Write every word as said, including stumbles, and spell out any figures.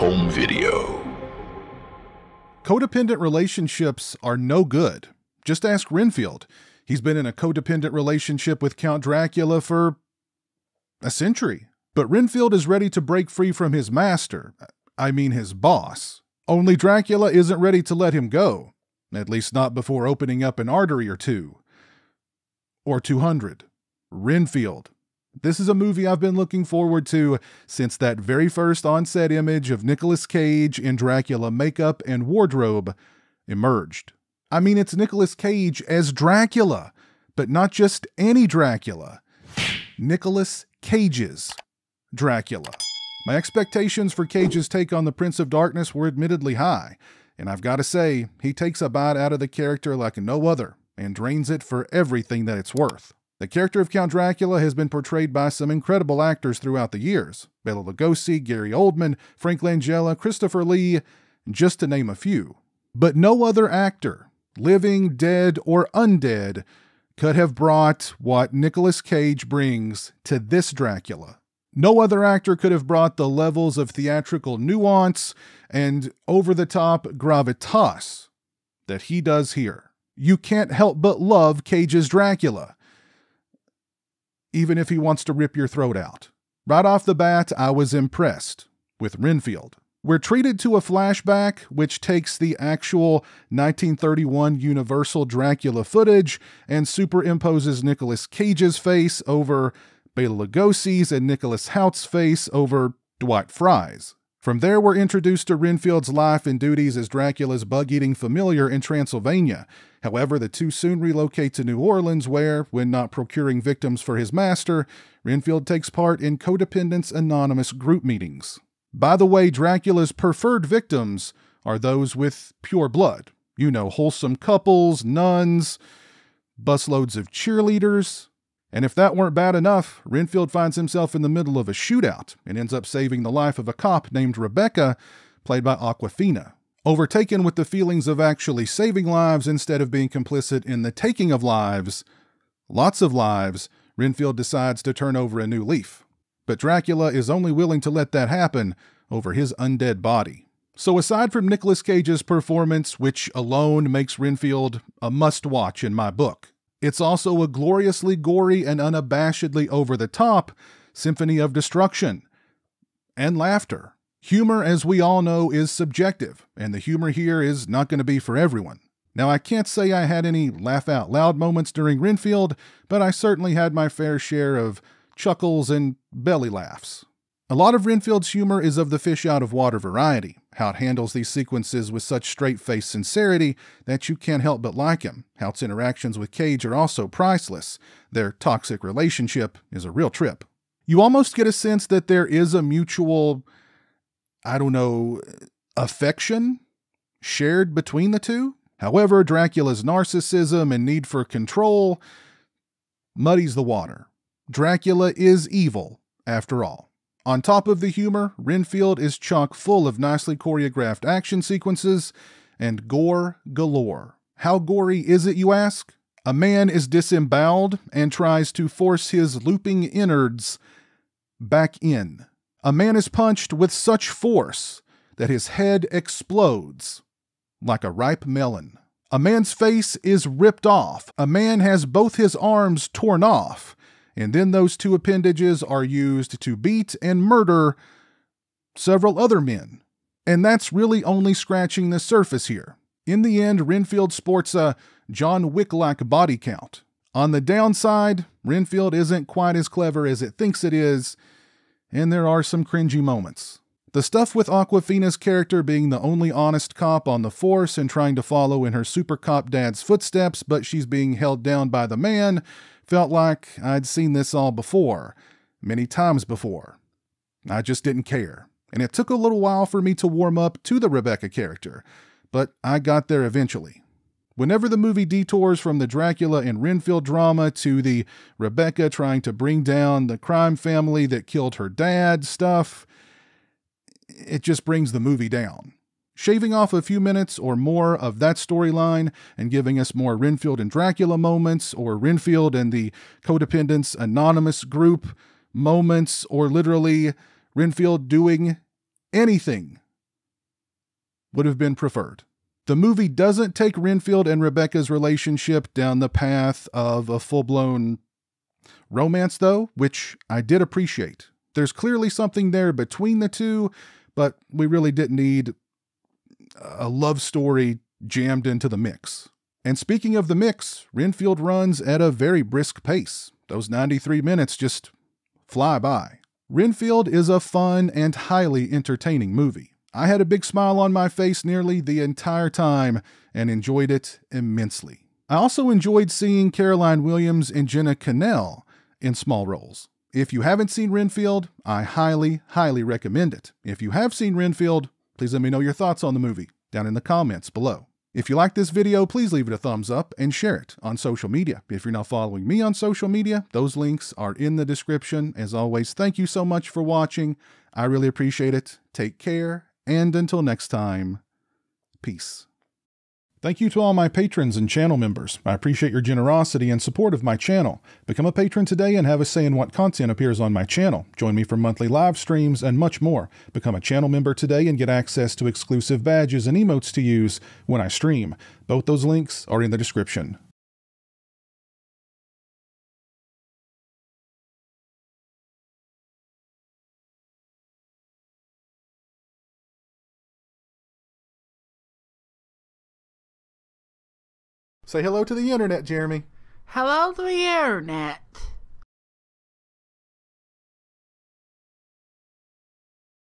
home video. Codependent relationships are no good. Just ask Renfield. He's been in a codependent relationship with Count Dracula for a century. But Renfield is ready to break free from his master. I mean his boss. Only Dracula isn't ready to let him go. At least not before opening up an artery or two. Or two hundred. Renfield. This is a movie I've been looking forward to since that very first on-set image of Nicholas Cage in Dracula makeup and wardrobe emerged. I mean, it's Nicholas Cage as Dracula, but not just any Dracula. Nicholas Cage's Dracula. My expectations for Cage's take on the Prince of Darkness were admittedly high, and I've got to say, he takes a bite out of the character like no other and drains it for everything that it's worth. The character of Count Dracula has been portrayed by some incredible actors throughout the years. Bela Lugosi, Gary Oldman, Frank Langella, Christopher Lee, just to name a few. But no other actor, living, dead, or undead, could have brought what Nicolas Cage brings to this Dracula. No other actor could have brought the levels of theatrical nuance and over-the-top gravitas that he does here. You can't help but love Cage's Dracula, even if he wants to rip your throat out. Right off the bat, I was impressed with Renfield. We're treated to a flashback, which takes the actual nineteen thirty-one Universal Dracula footage and superimposes Nicolas Cage's face over Bela Lugosi's and Nicholas Hoult's face over Dwight Frye's. From there, we're introduced to Renfield's life and duties as Dracula's bug-eating familiar in Transylvania. However, the two soon relocate to New Orleans where, when not procuring victims for his master, Renfield takes part in Codependents Anonymous group meetings. By the way, Dracula's preferred victims are those with pure blood. You know, wholesome couples, nuns, busloads of cheerleaders. And if that weren't bad enough, Renfield finds himself in the middle of a shootout and ends up saving the life of a cop named Rebecca, played by Awkwafina. Overtaken with the feelings of actually saving lives instead of being complicit in the taking of lives, lots of lives, Renfield decides to turn over a new leaf. But Dracula is only willing to let that happen over his undead body. So aside from Nicolas Cage's performance, which alone makes Renfield a must-watch in my book, it's also a gloriously gory and unabashedly over-the-top symphony of destruction and laughter. Humor, as we all know, is subjective, and the humor here is not going to be for everyone. Now, I can't say I had any laugh-out-loud moments during Renfield, but I certainly had my fair share of chuckles and belly laughs. A lot of Renfield's humor is of the fish-out-of-water variety, how it handles these sequences with such straight-faced sincerity that you can't help but like him. Hout's interactions with Cage are also priceless. Their toxic relationship is a real trip. You almost get a sense that there is a mutual, I don't know, affection shared between the two. However, Dracula's narcissism and need for control muddies the water. Dracula is evil, after all. On top of the humor, Renfield is chock full of nicely choreographed action sequences and gore galore. How gory is it, you ask? A man is disemboweled and tries to force his looping innards back in. A man is punched with such force that his head explodes like a ripe melon. A man's face is ripped off. A man has both his arms torn off. And then those two appendages are used to beat and murder several other men. And that's really only scratching the surface here. In the end, Renfield sports a John Wick-like body count. On the downside, Renfield isn't quite as clever as it thinks it is, and there are some cringy moments. The stuff with Awkwafina's character being the only honest cop on the force and trying to follow in her super cop dad's footsteps, but she's being held down by the man, felt like I'd seen this all before, many times before. I just didn't care. And it took a little while for me to warm up to the Rebecca character, but I got there eventually. Whenever the movie detours from the Dracula and Renfield drama to the Rebecca trying to bring down the crime family that killed her dad stuff, it just brings the movie down. Shaving off a few minutes or more of that storyline and giving us more Renfield and Dracula moments, or Renfield and the Codependents Anonymous group moments, or literally Renfield doing anything would have been preferred. The movie doesn't take Renfield and Rebecca's relationship down the path of a full-blown romance, though, which I did appreciate. There's clearly something there between the two, but we really didn't need a love story jammed into the mix. And speaking of the mix, Renfield runs at a very brisk pace. Those ninety-three minutes just fly by. Renfield is a fun and highly entertaining movie. I had a big smile on my face nearly the entire time and enjoyed it immensely. I also enjoyed seeing Caroline Williams and Jenna Cannell in small roles. If you haven't seen Renfield, I highly, highly recommend it. If you have seen Renfield, please let me know your thoughts on the movie down in the comments below. If you like this video, please leave it a thumbs up and share it on social media. If you're not following me on social media, those links are in the description. As always, thank you so much for watching. I really appreciate it. Take care. And until next time, peace. Thank you to all my patrons and channel members. I appreciate your generosity and support of my channel. Become a patron today and have a say in what content appears on my channel. Join me for monthly live streams and much more. Become a channel member today and get access to exclusive badges and emotes to use when I stream. Both those links are in the description. Say hello to the internet, Jeremy. Hello to the internet.